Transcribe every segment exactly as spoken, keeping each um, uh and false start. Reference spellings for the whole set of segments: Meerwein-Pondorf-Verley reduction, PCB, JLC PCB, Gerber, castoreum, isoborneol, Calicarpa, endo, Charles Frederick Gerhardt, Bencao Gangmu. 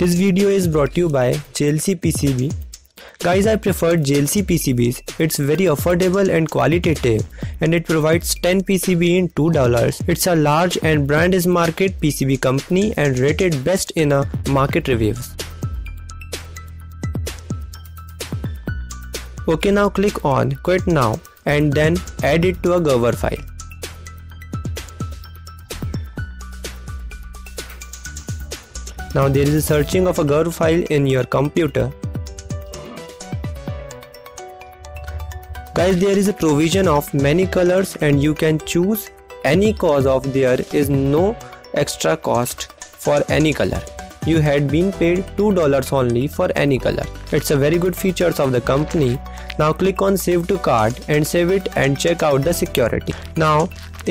This video is brought to you by J L C P C B. Guys, I prefer J L C P C Bs. It's very affordable and qualitative, and it provides ten P C B in two dollars. It's a large and brand is market P C B company and rated best in a market reviews. Okay, now click on Quit Now and then add it to a Gerber file. Now there is a searching of a Gerber file in your computer. Guys, there is a provision of many colors and you can choose any cause of there is no extra cost for any color. You had been paid two dollars only for any color. It's a very good features of the company. Now click on Save to Cart and save it and check out the security. Now,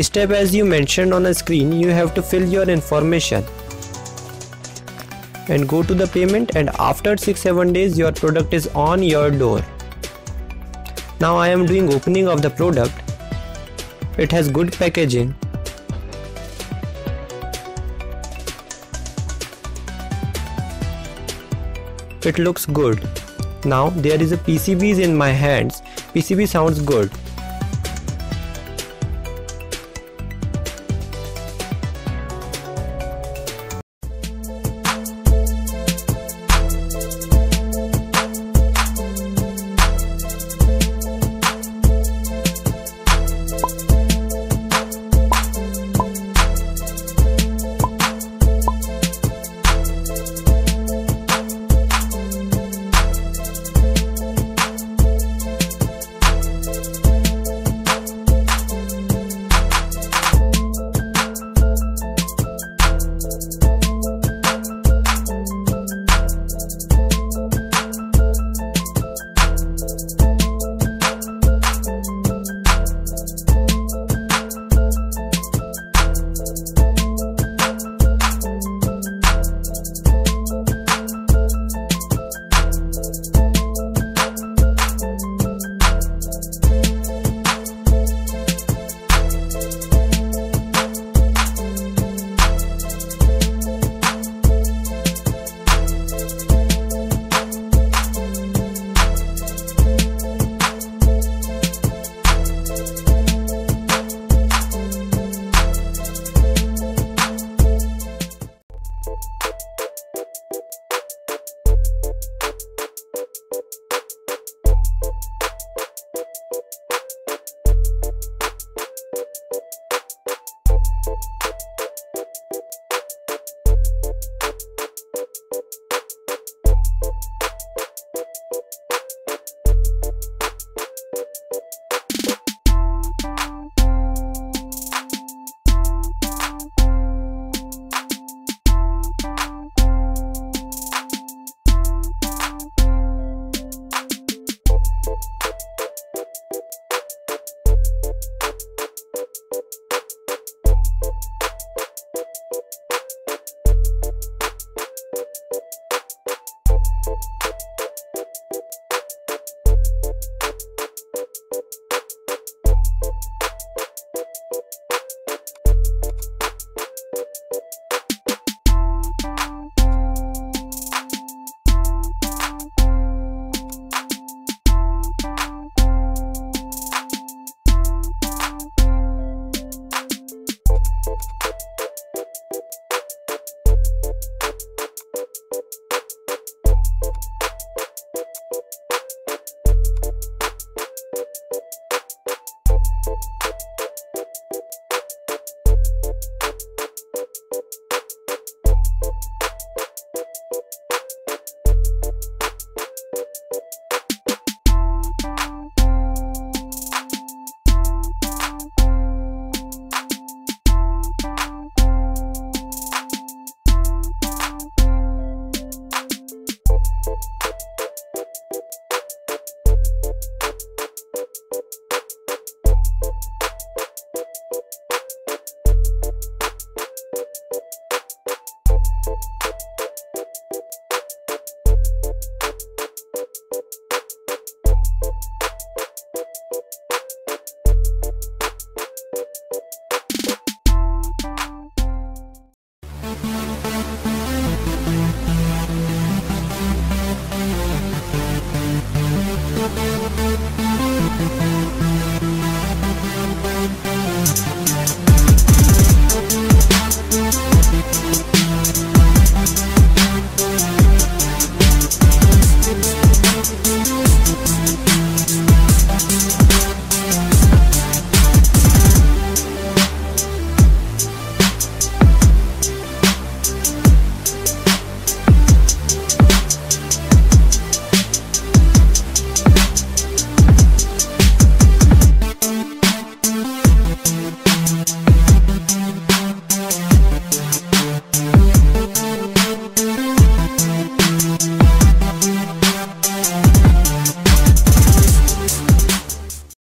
step as you mentioned on the screen, you have to fill your information and go to the payment, and after six to seven days your product is on your door. Now I am doing opening of the product. It has good packaging. It looks good. Now there is a P C Bs in my hands. P C B sounds good.